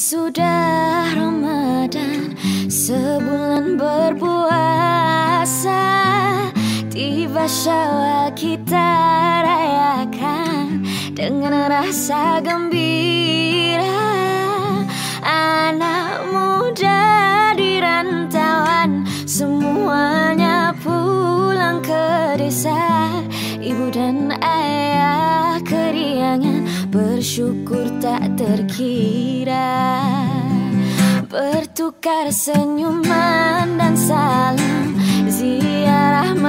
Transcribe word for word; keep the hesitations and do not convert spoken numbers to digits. Sesudah Ramadan, sebulan berpuasa, tiba Syawal kita rayakan dengan rasa gembira. Anak muda di rantauan semuanya pulang ke desa, ibu dan ayah keriangan, bersyukur tak terkira. Bertukar senyuman dan salam, ziarah